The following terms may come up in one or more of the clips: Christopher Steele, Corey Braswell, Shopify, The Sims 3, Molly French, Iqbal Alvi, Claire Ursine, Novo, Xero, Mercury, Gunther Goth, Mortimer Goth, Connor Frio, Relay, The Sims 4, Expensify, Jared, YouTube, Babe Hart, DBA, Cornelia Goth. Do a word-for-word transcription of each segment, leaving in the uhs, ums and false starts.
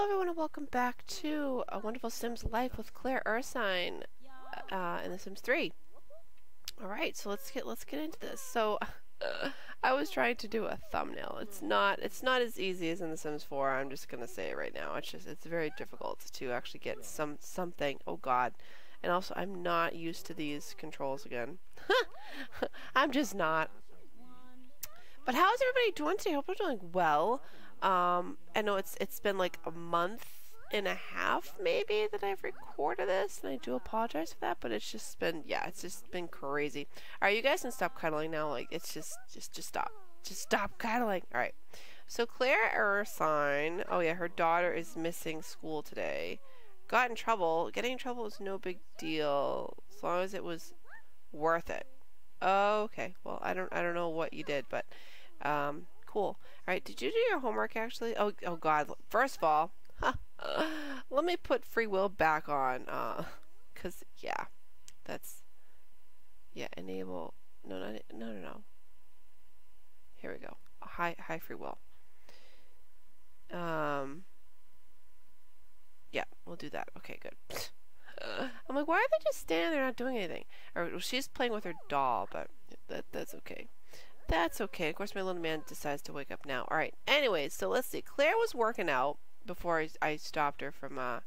Hello everyone and welcome back to A Wonderful Sims Life with Claire Ursine uh, in The Sims three. Alright, so let's get let's get into this. So uh, I was trying to do a thumbnail. It's not it's not as easy as in The Sims four, I'm just gonna say it right now. It's just it's very difficult to actually get some something. Oh god. And also I'm not used to these controls again. I'm just not. But how's everybody doing today? I hope you're doing well. Um, I know it's it's been like a month and a half maybe that I've recorded this, and I do apologize for that, but it's just been yeah, it's just been crazy. Alright, you guys can stop cuddling now, like it's just just just stop. Just stop cuddling. Alright. So Claire Ursine, oh yeah, her daughter is missing school today. Got in trouble. Getting in trouble is no big deal. As long as it was worth it. Oh, okay. Well I don't I don't know what you did, but um cool. Alright, did you do your homework actually? Oh, oh god. First of all, huh, uh, let me put free will back on. Uh, Cause, yeah. That's, yeah, enable. No, no, no, no, no. Here we go. High, high free will. Um. Yeah, we'll do that. Okay, good. Uh, I'm like, why are they just standing there not doing anything? Or, well, she's playing with her doll, but that that's okay. That's okay. Of course, my little man decides to wake up now. All right. Anyways, so let's see. Claire was working out before I, I stopped her from, uh,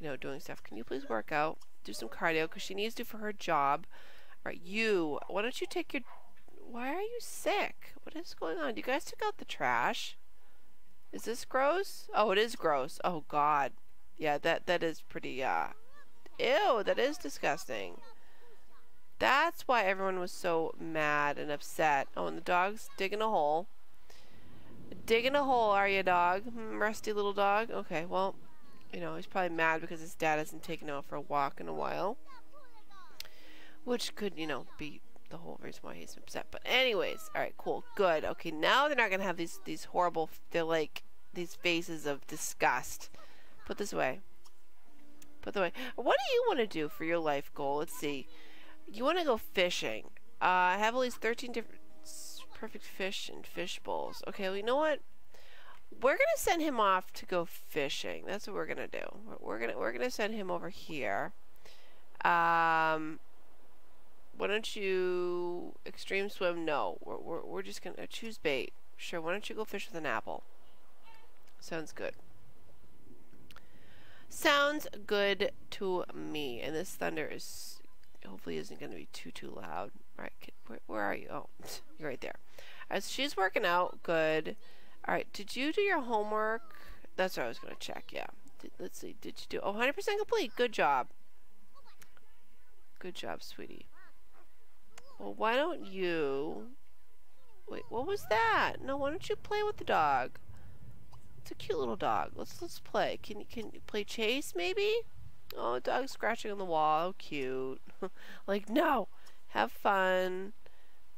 you know, doing stuff. Can you please work out? Do some cardio because she needs to for her job. All right. You. Why don't you take your... Why are you sick? What is going on? You guys took out the trash. Is this gross? Oh, it is gross. Oh, God. Yeah, that that is pretty, uh... ew, that is disgusting. That's why everyone was so mad and upset. Oh, and the dog's digging a hole. Digging a hole, are you, dog? Rusty little dog? Okay, well, you know, he's probably mad because his dad hasn't taken out for a walk in a while. Which could, you know, be the whole reason why he's upset. But anyways, alright, cool, good. Okay, now they're not going to have these, these horrible, they're like, these faces of disgust. Put this away. Put that away. What do you want to do for your life goal? Let's see. You want to go fishing. Uh, I have at least thirteen different perfect fish and fish bowls. Okay, well, you know what? We're gonna send him off to go fishing. That's what we're gonna do. We're gonna we're gonna send him over here. Um, why don't you extreme swim? No, we're we're, we're just gonna choose bait. Sure. Why don't you go fish with an apple? Sounds good. Sounds good to me. And this thunder is. Hopefully isn't going to be too too loud. All right, kid, where, where are you? Oh, you're right there. As she's working out, good. All right, did you do your homework? That's what I was going to check. Yeah. Did, let's see. Did you do? Oh, one hundred percent complete. Good job. Good job, sweetie. Well, why don't you? Wait, what was that? No, why don't you play with the dog? It's a cute little dog. Let's let's play. Can you can you play chase maybe? Oh, dog scratching on the wall. Oh, cute. Like, no. Have fun.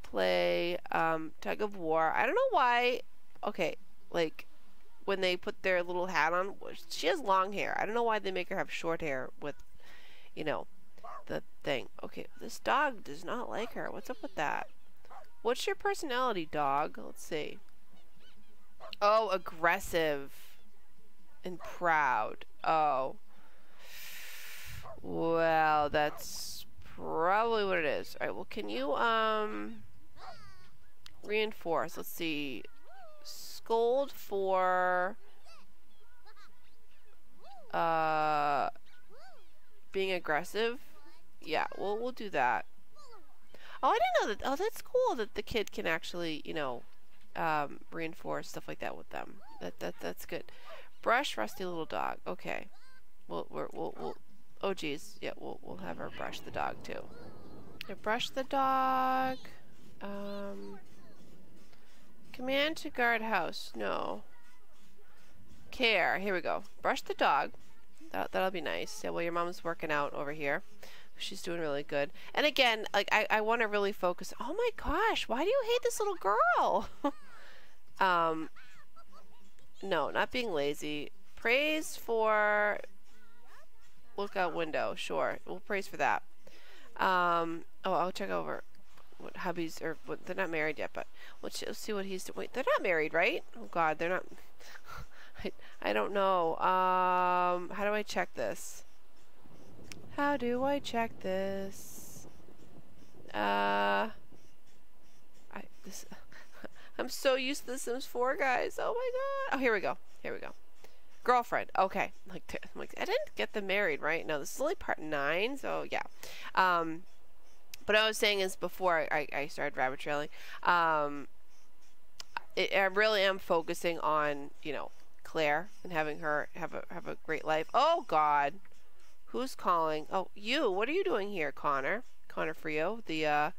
Play. Um, tug of war. I don't know why. Okay, like, when they put their little hat on, she has long hair. I don't know why they make her have short hair with, you know, the thing. Okay, this dog does not like her. What's up with that? What's your personality, dog? Let's see. Oh, aggressive. And proud. Oh. Well, that's probably what it is. All right, well, can you, um, reinforce? Let's see. Scold for, uh, being aggressive? Yeah, well, we'll do that. Oh, I didn't know that. Oh, that's cool that the kid can actually, you know, um, reinforce stuff like that with them. That, that, that's good. Brush rusty little dog. Okay. We'll, we'll, we'll, we'll oh geez, yeah, we'll we'll have her brush the dog too. Now brush the dog. Um, command to guard house. No. Care. Here we go. Brush the dog. That that'll be nice. Yeah. Well, your mom's working out over here. She's doing really good. And again, like I I want to really focus. Oh my gosh, why do you hate this little girl? um. No, not being lazy. Praise for. Lookout window, sure. We'll praise for that. Um, oh, I'll check over what hubby's, or what, they're not married yet, but let's, let's see what he's doing. Wait, they're not married, right? Oh, God, they're not. right. I don't know. Um, how do I check this? How do I check this? Uh, I this I'm so used to The Sims four, guys. Oh my god. Oh, here we go. Here we go. Girlfriend. Okay. Like, t I'm like I didn't get them married, right? No, this is only part nine. So yeah. Um, but I was saying is before I I started rabbit trailing. Um. It, I really am focusing on, you know, Claire and having her have a have a great life. Oh God, who's calling? Oh, you. What are you doing here, Connor? Connor Frio, the uh,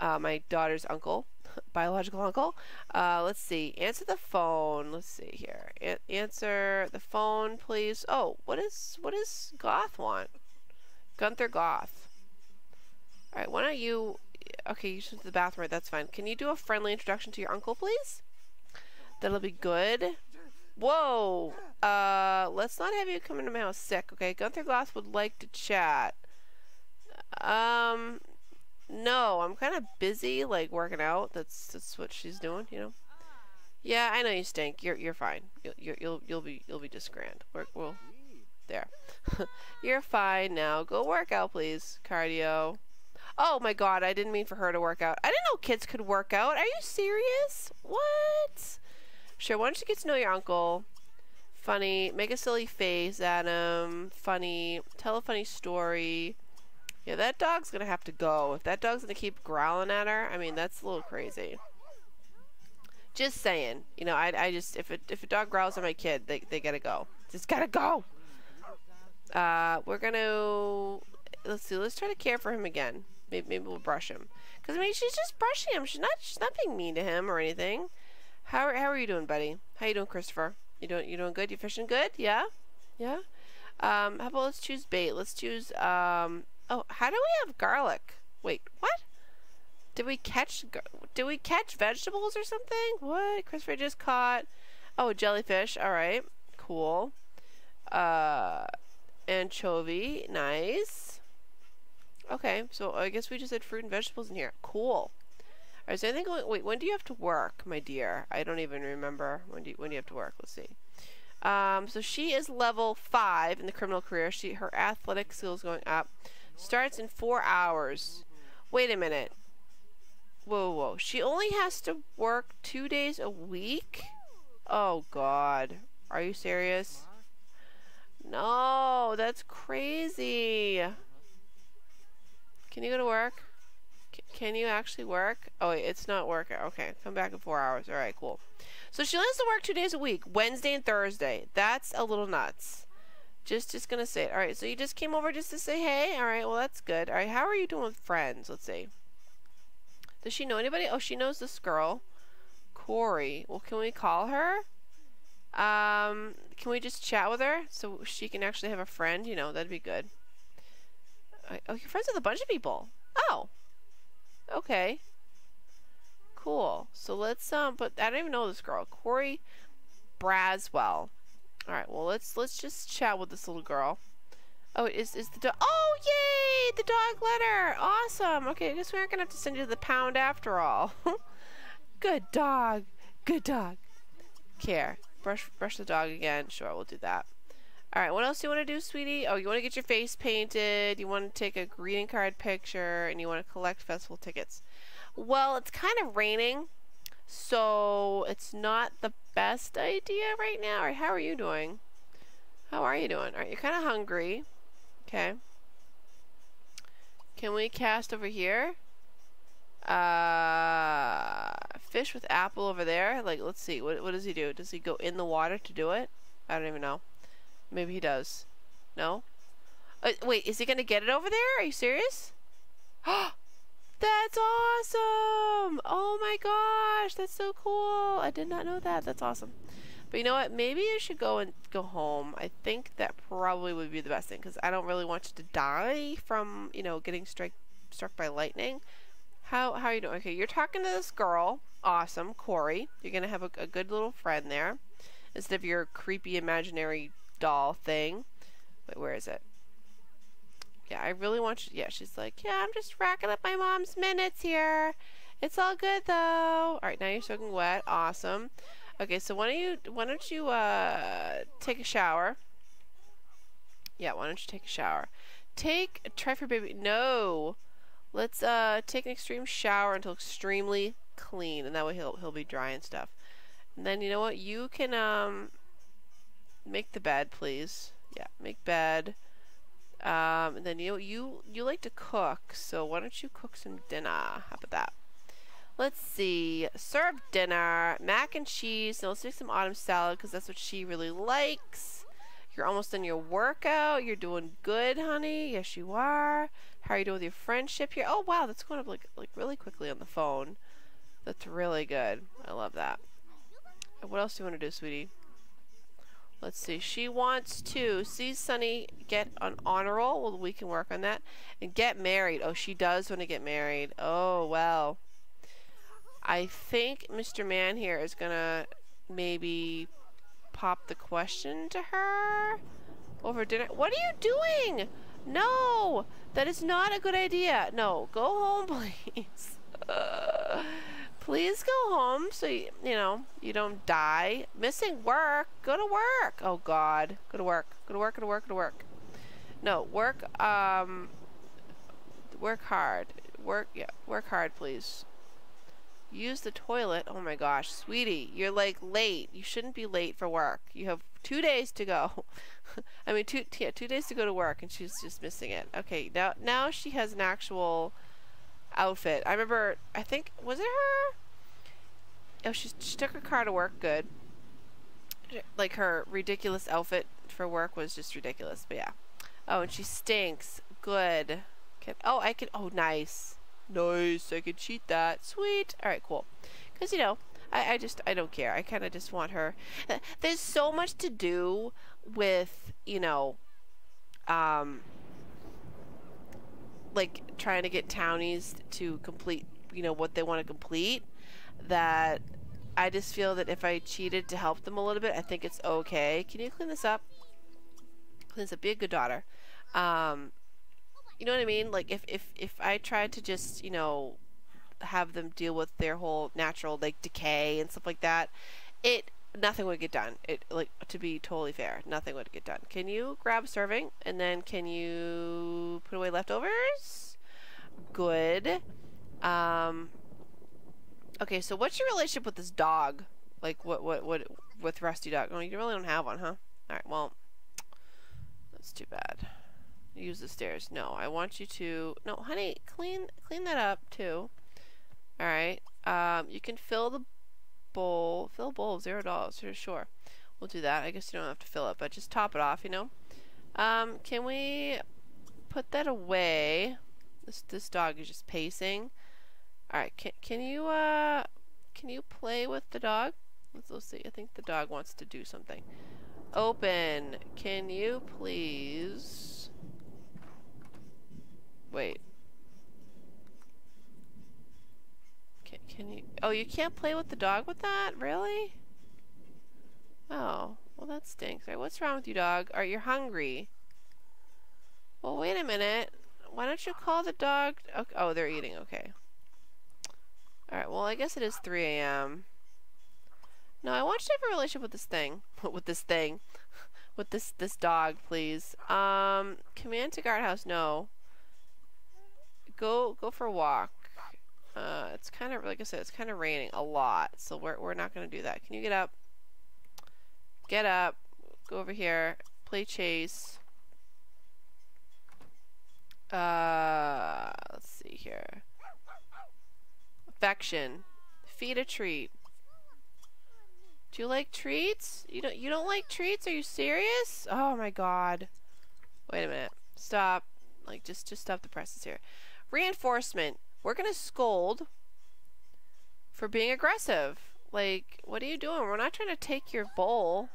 uh, my daughter's uncle, biological uncle. Uh, let's see. Answer the phone. Let's see here. A answer the phone, please. Oh, what is what does Goth want? Gunther Goth. All right. Why don't you? Okay, you should go to the bathroom, right? That's fine. Can you do a friendly introduction to your uncle, please? That'll be good. Whoa! Uh, let's not have you come into my house sick, okay? Gunther Goth would like to chat. Um, no, I'm kind of busy, like, working out. That's that's what she's doing, you know? Yeah, I know you stink. You're you're fine. You'll you'll you'll be you'll be just grand. We're, we'll, there. You're fine now. Go work out, please. Cardio. Oh my god, I didn't mean for her to work out. I didn't know kids could work out. Are you serious? What? Sure, why don't you get to know your uncle? Funny. Make a silly face at him. Funny. Tell a funny story. Yeah, that dog's gonna have to go. If that dog's gonna keep growling at her, I mean, that's a little crazy. Just saying. You know, I, I just, if a, if a dog growls at my kid, they, they gotta go. Just gotta go! Uh, we're gonna... Let's see, let's try to care for him again. Maybe, maybe we'll brush him. Because, I mean, she's just brushing him. She's not she's not being mean to him or anything. How, how are you doing, buddy? How you doing, Christopher? You doing, you doing good? You fishing good? Yeah? Yeah? Um, how about let's choose bait? Let's choose, um... Oh, how do we have garlic? Wait, what? Did we catch... Did we catch vegetables or something? What? Christopher just caught... Oh, jellyfish. Alright. Cool. Uh... Anchovy. Nice. Okay, so I guess we just had fruit and vegetables in here. Cool. Alright, so I think, wait, when do you have to work, my dear? I don't even remember. When do you, when do you have to work? Let's see. Um, so she is level five in the criminal career. She Her athletic skills going up. Starts in four hours. Wait a minute. Whoa, whoa. She only has to work two days a week? Oh, God. Are you serious? No, that's crazy. Can you go to work? C can you actually work? Oh, wait, it's not working. Okay, come back in four hours. All right, cool. So she has to work two days a week, Wednesday and Thursday. That's a little nuts. Just, just gonna say it. All right, so you just came over just to say hey. All right, well that's good. All right, how are you doing with friends? Let's see. Does she know anybody? Oh, she knows this girl, Corey. Well, can we call her? Um, can we just chat with her so she can actually have a friend? You know, that'd be good. Oh, you're friends with a bunch of people. Oh. Okay. Cool. So let's um but I don't even know this girl. Corey Braswell. Alright, well let's let's just chat with this little girl. Oh, is is the dog Oh yay! The dog letter. Awesome. Okay, I guess we aren't gonna have to send you to the pound after all. Good dog. Good dog. Care. Brush brush the dog again. Sure, we'll do that. Alright, what else do you want to do, sweetie? Oh, you want to get your face painted, you want to take a greeting card picture, and you want to collect festival tickets. Well, it's kind of raining, so it's not the best idea right now. Alright, how are you doing? How are you doing? Alright, you're kind of hungry. Okay. Can we cast over here? Uh, fish with apple over there. Like, let's see. What, what does he do? Does he go in the water to do it? I don't even know. Maybe he does. No? Uh, wait, is he gonna get it over there? Are you serious? That's awesome! Oh my gosh, that's so cool! I did not know that. That's awesome. But you know what? Maybe you should go and go home. I think that probably would be the best thing because I don't really want you to die from, you know, getting struck struck by lightning. How how are you doing? Okay, you're talking to this girl. Awesome, Corey. You're gonna have a, a good little friend there instead of your creepy imaginary doll thing. Wait, where is it? Yeah, I really want you. Yeah, she's like, yeah, I'm just racking up my mom's minutes here. It's all good though. All right, now you're soaking wet. Awesome. Okay, so why don't you why don't you uh, take a shower? Yeah, why don't you take a shower? Take try for baby. No, let's uh, take an extreme shower until extremely clean, and that way he'll he'll be dry and stuff. And then you know what? You can um make the bed, please. Yeah, make bed. Um, and then you you you like to cook, so why don't you cook some dinner? How about that? Let's see. Serve dinner, mac and cheese. So let's make some autumn salad because that's what she really likes. You're almost done your workout. You're doing good, honey. Yes, you are. How are you doing with your friendship here? Oh wow, that's going up like like really quickly on the phone. That's really good. I love that. What else do you want to do, sweetie? Let's see. She wants to see Sunny get an honor roll. Well, we can work on that. And get married. Oh, she does want to get married. Oh, well. I think Mister Man here is going to maybe pop the question to her over dinner. What are you doing? No, that is not a good idea. No, go home, please. uh, please go home so, you, you know, you don't die. Missing work. Go to work. Oh, God. Go to work. Go to work. Go to work. Go to work. No, work. Um, work hard. Work. Yeah, work hard, please. Use the toilet. Oh my gosh, sweetie, you're like late. You shouldn't be late for work. You have two days to go. I mean, two yeah, two days to go to work, and she's just missing it. Okay, now now she has an actual outfit. I remember. I think was it her? Oh, she she took her car to work. Good. Like her ridiculous outfit for work was just ridiculous. But yeah. Oh, and she stinks. Good. Can, oh, I can. Oh, nice. Nice, I could cheat that. Sweet. Alright, cool. Because, you know, I, I just, I don't care. I kind of just want her. There's so much to do with, you know, um, like, trying to get townies to complete, you know, what they want to complete, that I just feel that if I cheated to help them a little bit, I think it's okay. Can you clean this up? Clean this up. Be a good daughter. Um... You know what I mean? Like, if, if, if I tried to just, you know, have them deal with their whole natural, like, decay and stuff like that, it, nothing would get done. It, like, to be totally fair, nothing would get done. Can you grab serving? And then can you put away leftovers? Good. Um, okay, so what's your relationship with this dog? Like, what, what, what, with Rusty Dog? Oh, you really don't have one, huh? Alright, well, that's too bad. Use the stairs. No, I want you to. No, honey, clean clean that up too. All right. Um, you can fill the bowl. Fill bowl. Zero dollars. Sure, we'll do that. I guess you don't have to fill it, but just top it off. You know. Um, can we put that away? This this dog is just pacing. All right. Can can you uh can you play with the dog? Let's, let's see. I think the dog wants to do something. Open. Can you please? Wait. Can, can you... Oh, you can't play with the dog with that? Really? Oh. Well, that stinks. Alright, what's wrong with you, dog? Alright, you're hungry. Well, wait a minute. Why don't you call the dog... Okay. Oh, they're eating. Okay. Alright, well, I guess it is three A M No, I want you to have a relationship with this thing. with this thing. with this, this dog, please. Um, command to guardhouse. No. Go go for a walk. Uh, it's kind of, like I said, it's kind of raining a lot, so we're we're not going to do that. Can you get up? Get up. Go over here. Play chase. Uh, let's see here. Affection. Feed a treat. Do you like treats? You don't you don't like treats? Are you serious? Oh my God. Wait a minute. Stop. Like, just, just stop the presses here. Reinforcement. We're going to scold for being aggressive. Like, what are you doing? We're not trying to take your bowl.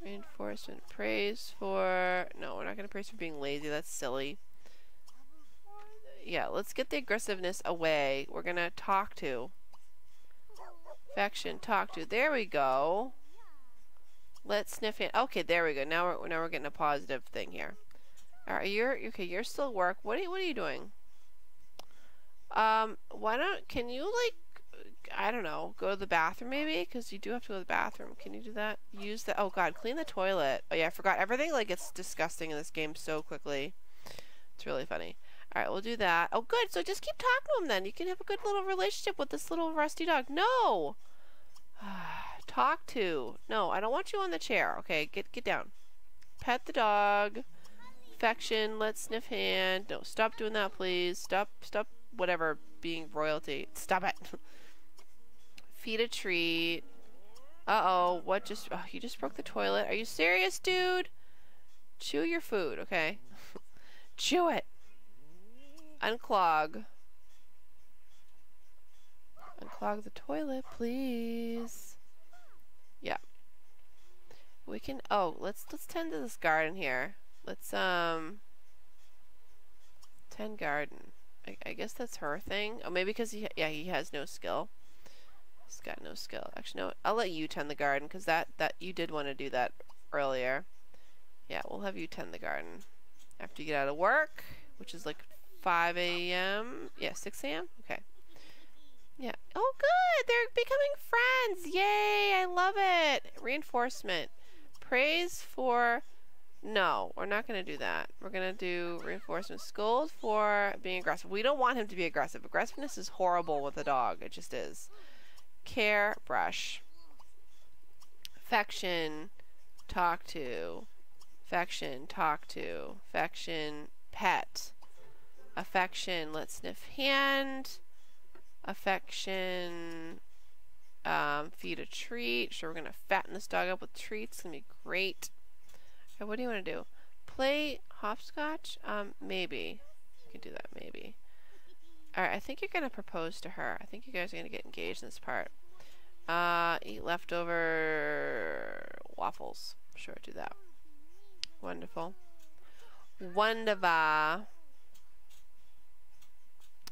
Reinforcement. Praise for... No, we're not going to praise for being lazy. That's silly. Yeah, let's get the aggressiveness away. We're going to talk to. Faction. Talk to. There we go. Let's sniff it. Okay, there we go. Now we're, now we're getting a positive thing here. Alright, you're okay, you're still at work. What are you what are you doing? Um, why don't can you like I don't know, go to the bathroom maybe? Because you do have to go to the bathroom. Can you do that? Use the, oh god, clean the toilet. Oh yeah, I forgot everything, like, it's disgusting in this game so quickly. It's really funny. Alright, we'll do that. Oh good, so just keep talking to him then. You can have a good little relationship with this little rusty dog. No! Talk to. No, I don't want you on the chair. Okay, get get down. Pet the dog. Affection, let's sniff hand. No, stop doing that please. Stop, stop, whatever, being royalty. Stop it. Feed a treat. Uh-oh, what just, oh, you just broke the toilet. Are you serious, dude? Chew your food, okay? Chew it. Unclog. Unclog the toilet, please. Yeah. We can, oh, let's let's tend to this garden here. Let's um tend garden. I, I guess that's her thing. Oh, maybe because he yeah, he has no skill. He's got no skill. Actually, no, I'll let you tend the garden because that, that you did want to do that earlier. Yeah, we'll have you tend the garden. After you get out of work, which is like five A M Yeah, six A M Okay. Yeah. Oh, good! They're becoming friends! Yay! I love it! Reinforcement. Praise for... No, we're not going to do that. We're going to do reinforcement. Scold for being aggressive. We don't want him to be aggressive. Aggressiveness is horrible with a dog. It just is. Care. Brush. Affection. Talk to. Affection. Talk to. Affection. Pet. Affection. Let's sniff hand. Affection. Um, feed a treat. Sure, we're going to fatten this dog up with treats. It's going to be great. What do you want to do? Play hopscotch? Um, maybe. You can do that, maybe. Alright, I think you're going to propose to her. I think you guys are going to get engaged in this part. Uh, eat leftover waffles. Sure, do that. Wonderful. Wonderful.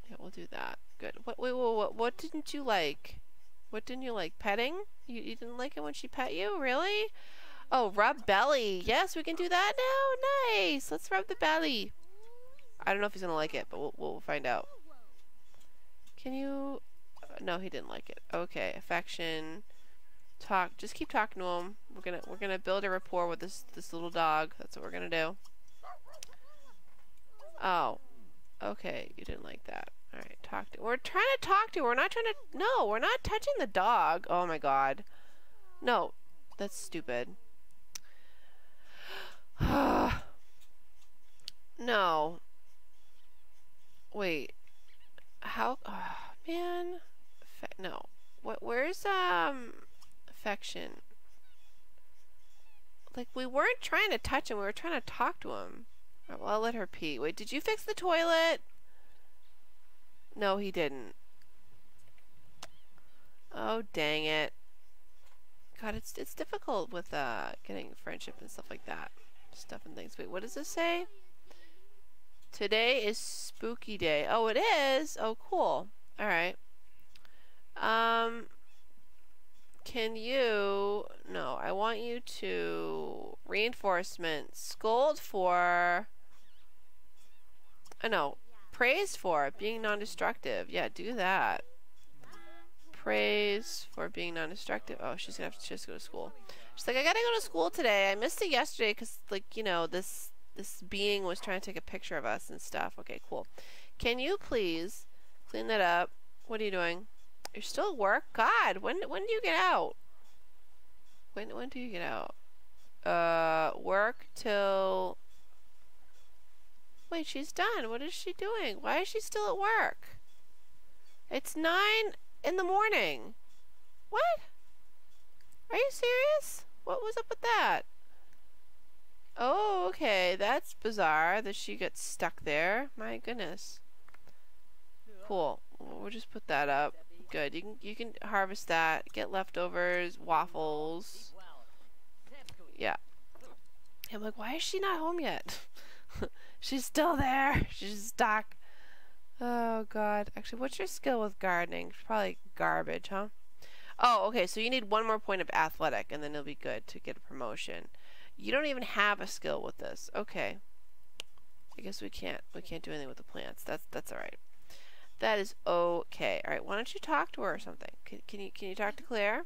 Yeah, we'll do that. Good. What, wait, wait, what, what didn't you like? What didn't you like? Petting? You, you didn't like it when she pet you? Really? Oh, rub belly. Yes, we can do that now. Nice. Let's rub the belly. I don't know if he's going to like it, but we'll, we'll find out. Can you... No, he didn't like it. Okay, affection. Talk. Just keep talking to him. We're going to we're gonna build a rapport with this, this little dog. That's what we're going to do. Oh. Okay, you didn't like that. Alright, talk to... We're trying to talk to... We're not trying to... No, we're not touching the dog. Oh my god. No. That's stupid. No. Wait. How? Oh, man. Fe no. What? Where's um affection? Like, we weren't trying to touch him. We were trying to talk to him. Right, well, I'll let her pee. Wait. Did you fix the toilet? No, he didn't. Oh, dang it. God, it's it's difficult with uh getting friendship and stuff like that. Stuff and things. Wait, what does this say? Today is spooky day. Oh, it is? Oh, cool. Alright. Um, can you... No, I want you to... Reinforcement. Scold for... Oh, no. Praise for being non-destructive. Yeah, do that. Praise for being non-destructive. Oh, she's gonna have to just go to school. She's like, I gotta go to school today. I missed it yesterday because, like, you know, this this being was trying to take a picture of us and stuff. Okay, cool. Can you please clean that up? What are you doing? You're still at work? God, when when do you get out? When when do you get out? Uh, work till. Wait, she's done. What is she doing? Why is she still at work? It's nine. In the morning. What? Are you serious? What was up with that? Oh, okay. That's bizarre that she got stuck there. My goodness. Cool. We'll just put that up. Good. You can you can harvest that. Get leftovers, waffles. Yeah. I'm like, why is she not home yet? She's still there. She's stuck. Oh god. Actually, what's your skill with gardening? Probably garbage, huh? Oh, okay, so you need one more point of athletic and then it'll be good to get a promotion. You don't even have a skill with this. Okay. I guess we can't we can't do anything with the plants. That's that's alright. That is okay. All right, why don't you talk to her or something? Can, can you can you talk to Claire?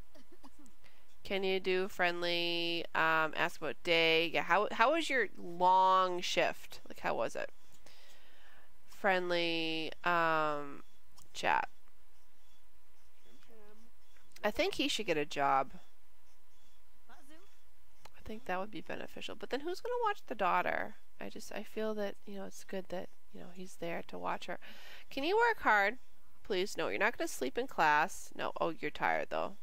Can you do friendly? Um, ask about day. Yeah. How how was your long shift? Like how was it? Friendly. Um, chat. I think he should get a job. I think that would be beneficial. But then who's gonna watch the daughter? I just I feel that you know it's good that you know he's there to watch her. Can you work hard, please? No, you're not gonna sleep in class. No. Oh, you're tired though.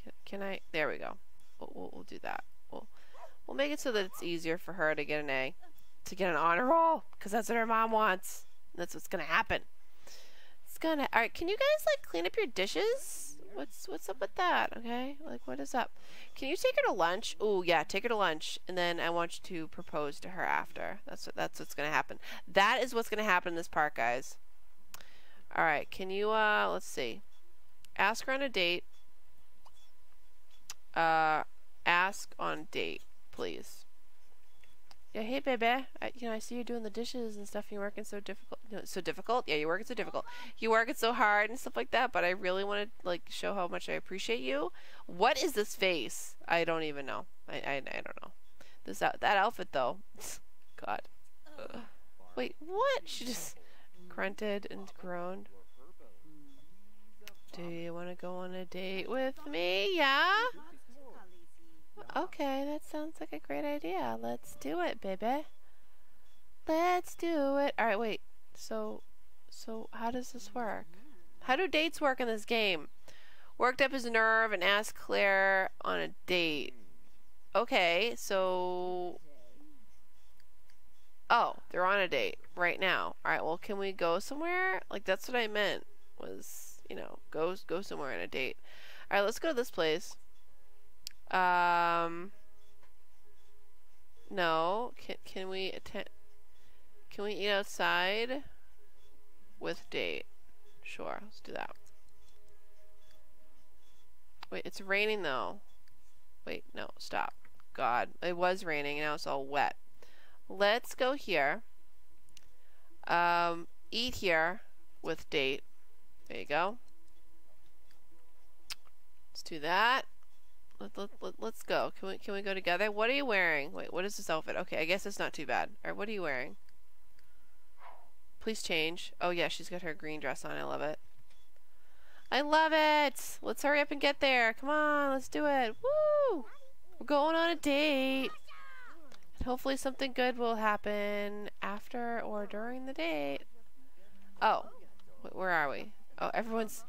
Can, can I? There we go. We'll, we'll, we'll do that. We'll we'll make it so that it's easier for her to get an A, to get an honor roll, because that's what her mom wants. That's what's gonna happen. It's gonna. All right. Can you guys like clean up your dishes? What's what's up with that? Okay, like what is up? Can you take her to lunch? Oh yeah, take her to lunch, and then I want you to propose to her after. That's what that's what's gonna happen. That is what's gonna happen in this part, guys. All right, can you uh let's see, ask her on a date. Uh, ask on date, please. Yeah, hey baby, I, you know I see you doing the dishes and stuff. And you're working so difficult, no, so difficult. Yeah, you're working so difficult. You working so hard and stuff like that. But I really want to like show how much I appreciate you. What is this face? I don't even know. I I, I don't know. This that outfit though. God. Ugh. Wait, what? She just grunted and groaned. Do you want to go on a date with me? Yeah. Okay, that sounds like a great idea. Let's do it, baby. Let's do it. All right, wait. So, so how does this work? How do dates work in this game? Worked up his nerve and asked Claire on a date. Okay, so... Oh, they're on a date right now. All right, well, can we go somewhere? Like, that's what I meant was, you know, go, go somewhere on a date. All right, let's go to this place. Um, no, can, can we attend, can we eat outside with date? Sure, let's do that. Wait, it's raining though. Wait, no, stop. God, it was raining and now it's all wet. Let's go here. Um, eat here with date. There you go. Let's do that. Let, let, let, let's go. Can we can we go together? What are you wearing? Wait, what is this outfit? Okay, I guess it's not too bad. All right, what are you wearing? Please change. Oh yeah, she's got her green dress on. I love it. I love it. Let's hurry up and get there. Come on, let's do it. Woo! We're going on a date. And hopefully something good will happen after or during the date. Oh, where are we? Oh, everyone's...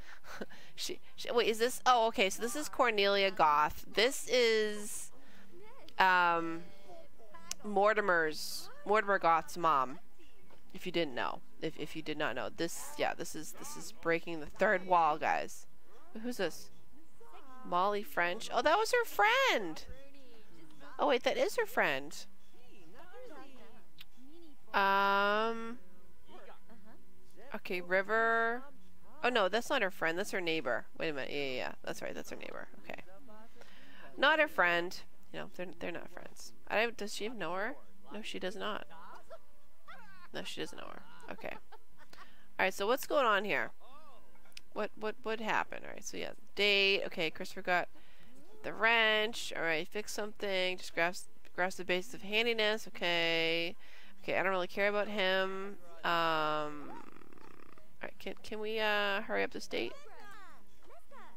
she, she... Wait, is this... Oh, okay, so this is Cornelia Goth. This is... Um... Mortimer's... Mortimer Goth's mom. If you didn't know. If, if you did not know. This... Yeah, this is... This is breaking the third wall, guys. Who's this? Molly French. Oh, that was her friend! Oh, wait, that is her friend. Um... Okay, River... Oh no, that's not her friend, that's her neighbor. Wait a minute, yeah, yeah, yeah. That's right, that's her neighbor. Okay. Not her friend. You know, they're, they're not friends. I don't, does she even know her? No, she does not. No, she doesn't know her. Okay. Alright, so what's going on here? What what would happen? Alright, so yeah, date. Okay, Christopher got the wrench. Alright, fix something. Just grasp, grasp the basis of handiness. Okay. Okay, I don't really care about him. Um... Alright, can, can we uh, hurry up this date?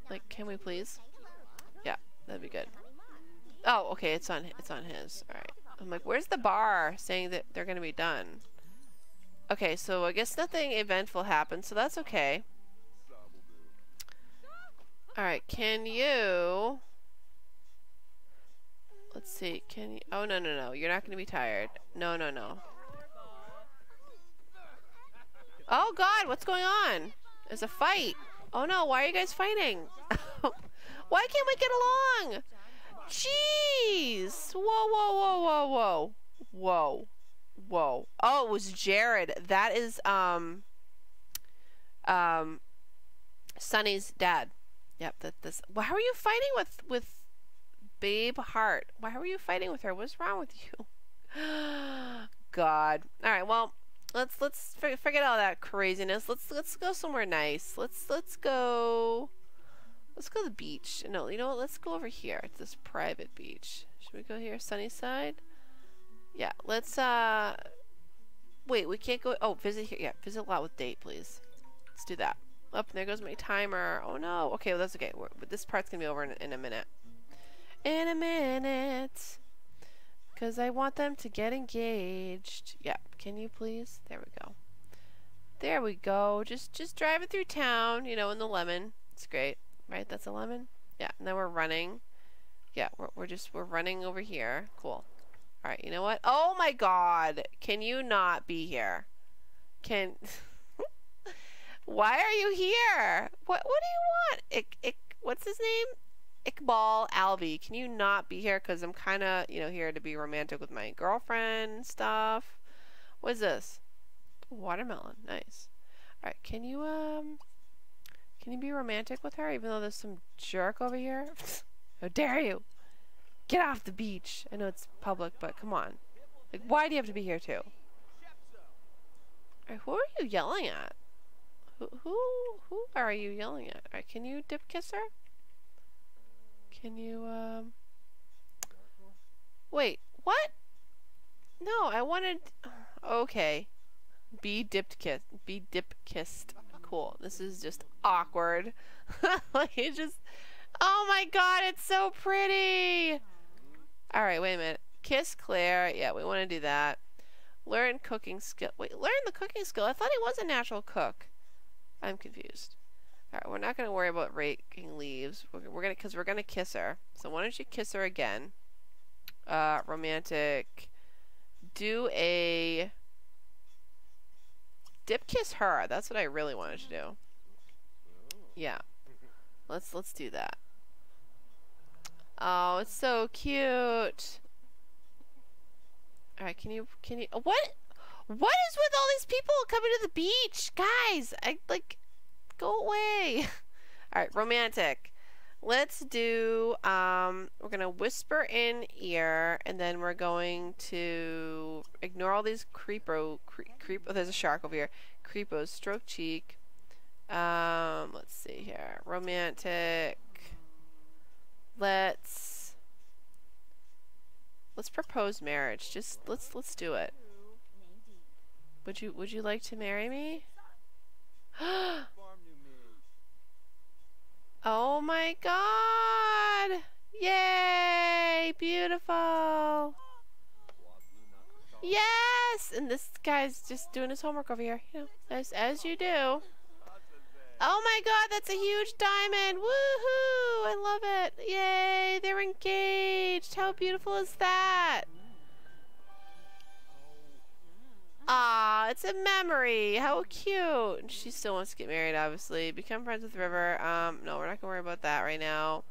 Like, can we please? Yeah, that'd be good. Oh, okay, it's on it's on his. Alright. I'm like, where's the bar saying that they're gonna be done? Okay, so I guess nothing eventful happened, so that's okay. Alright, can you... Let's see, can you... Oh, no, no, no, you're not gonna be tired. No, no, no. Oh God, what's going on? There's a fight. Oh no, why are you guys fighting? Why can't we get along? Jeez! Whoa, whoa, whoa, whoa, whoa. Whoa. Whoa. Oh, it was Jared. That is, um, um, Sonny's dad. Yep, that, this, why were you fighting with, with Babe Hart? Why were you fighting with her? What's wrong with you? God. All right, well, Let's let's forget all that craziness. Let's let's go somewhere nice. Let's let's go. Let's go to the beach. No, you know what? Let's go over here. It's this private beach. Should we go here, Sunnyside? Yeah. Let's uh. Wait, we can't go. Oh, visit here. Yeah, visit lot with date, please. Let's do that. Up oh, there goes my timer. Oh no. Okay, well that's okay. We're, but this part's gonna be over in, in a minute. In a minute. Because I want them to get engaged. Yeah, can you please? There we go. There we go. Just just driving through town, you know, in the lemon. It's great, right? That's a lemon? Yeah, and then we're running. Yeah, we're, we're just, we're running over here. Cool. All right, you know what? Oh my God. Can you not be here? Can, why are you here? What What do you want? I, I, what's his name? Iqbal Alvi, can you not be here? Because I'm kind of, you know, here to be romantic with my girlfriend and stuff. What is this? Watermelon. Nice. Alright, can you, um, can you be romantic with her even though there's some jerk over here? How dare you? Get off the beach. I know it's public, but come on. Like, why do you have to be here too? Alright, who are you yelling at? Who, who, who are you yelling at? Alright, can you dip kiss her? Can you, um, wait, what? No, I wanted, okay. Be dipped kissed, be dip kissed. Cool, this is just awkward. Like, it just, oh my God, it's so pretty. All right, wait a minute. Kiss Claire, yeah, we want to do that. Learn cooking skill, wait, learn the cooking skill. I thought he was a natural cook. I'm confused. Alright, we're not going to worry about raking leaves. We're, we're going to, because we're going to kiss her. So why don't you kiss her again? Uh, romantic. Do a... Dip kiss her. That's what I really wanted to do. Yeah. Let's, let's do that. Oh, it's so cute. Alright, can you, can you, what? What is with all these people coming to the beach? Guys, I, like... Go away. All right, romantic. Let's do, um, we're going to whisper in ear, and then we're going to ignore all these creepo, cre creep, oh, there's a shark over here. Creepos, stroke cheek. Um, let's see here. Romantic. Let's, let's propose marriage. Just, let's, let's do it. Would you, would you like to marry me? Oh my God! Yay! Beautiful! Yes! And this guy's just doing his homework over here, you know, as, as you do. Oh my God, that's a huge diamond! Woohoo! I love it! Yay! They're engaged! How beautiful is that? Aw, it's a memory. How cute. And she still wants to get married, obviously. Become friends with River. Um, no, we're not gonna worry about that right now.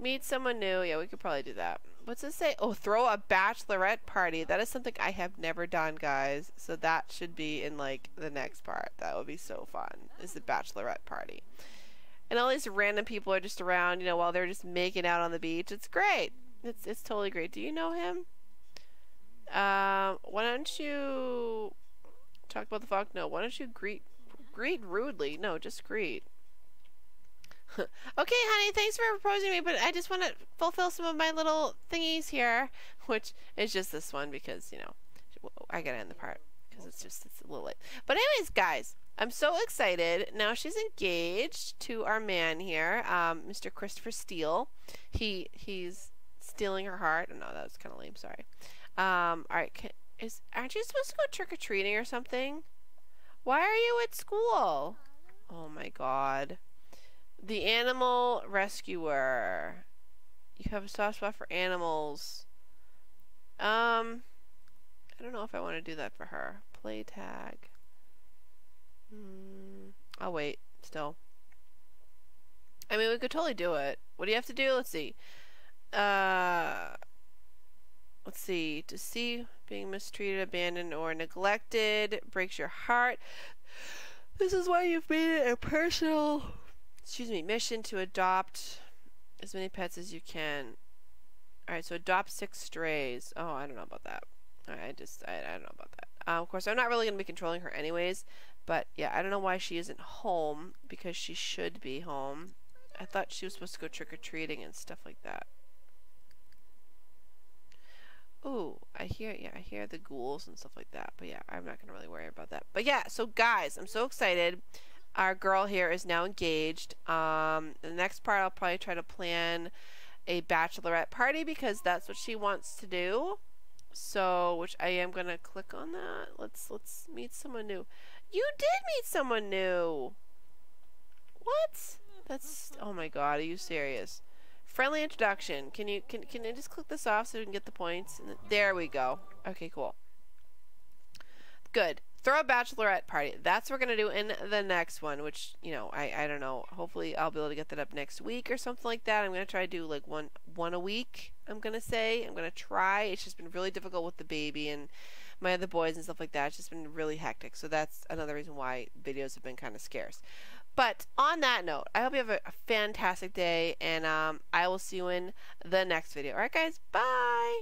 Meet someone new. Yeah, we could probably do that. What's it say? Oh, throw a bachelorette party. That is something I have never done, guys. So that should be in like the next part. That would be so fun. Is the bachelorette party. And all these random people are just around, you know, while they're just making out on the beach. It's great. It's it's totally great. Do you know him? Um, why don't you talk about the fog? No, why don't you greet, greet rudely? No, just greet. Okay, honey, thanks for proposing to me, but I just want to fulfill some of my little thingies here, which is just this one because, you know, I gotta end the part because it's just, it's a little late. But anyways, guys, I'm so excited. Now she's engaged to our man here, um, Mister Christopher Steele. He, he's stealing her heart. Oh, no, that was kind of lame. Sorry. Um, alright, can, is, aren't you supposed to go trick-or-treating or something? Why are you at school? Oh my God. The animal rescuer. You have a soft spot for animals. Um, I don't know if I want to do that for her. Play tag. Mm, I'll wait, still. I mean, we could totally do it. What do you have to do? Let's see. Uh... Let's see. To see being mistreated, abandoned, or neglected breaks your heart. This is why you've made it a personal, excuse me, mission to adopt as many pets as you can. All right, so adopt six strays. Oh, I don't know about that. All right, I just, I, I don't know about that. Uh, of course, I'm not really going to be controlling her anyways, but yeah, I don't know why she isn't home, because she should be home. I thought she was supposed to go trick-or-treating and stuff like that. Ooh, I hear, yeah, I hear the ghouls and stuff like that, but yeah, I'm not going to really worry about that. But yeah, so guys, I'm so excited. Our girl here is now engaged. Um, the next part, I'll probably try to plan a bachelorette party, because that's what she wants to do. So, which I am gonna click on that. Let's let's meet someone new. You did meet someone new. What? That's, oh my god, are you serious? Friendly introduction. Can you can can I just click this off so we can get the points? And there we go. Okay, cool. Good. Throw a bachelorette party. That's what we're gonna do in the next one, which, you know, I I don't know. Hopefully I'll be able to get that up next week or something like that. I'm gonna try to do like one one a week. I'm gonna say I'm gonna try. It's just been really difficult with the baby and my other boys and stuff like that. It's just been really hectic, so that's another reason why videos have been kind of scarce. But on that note, I hope you have a, a fantastic day, and um, I will see you in the next video. All right, guys, bye.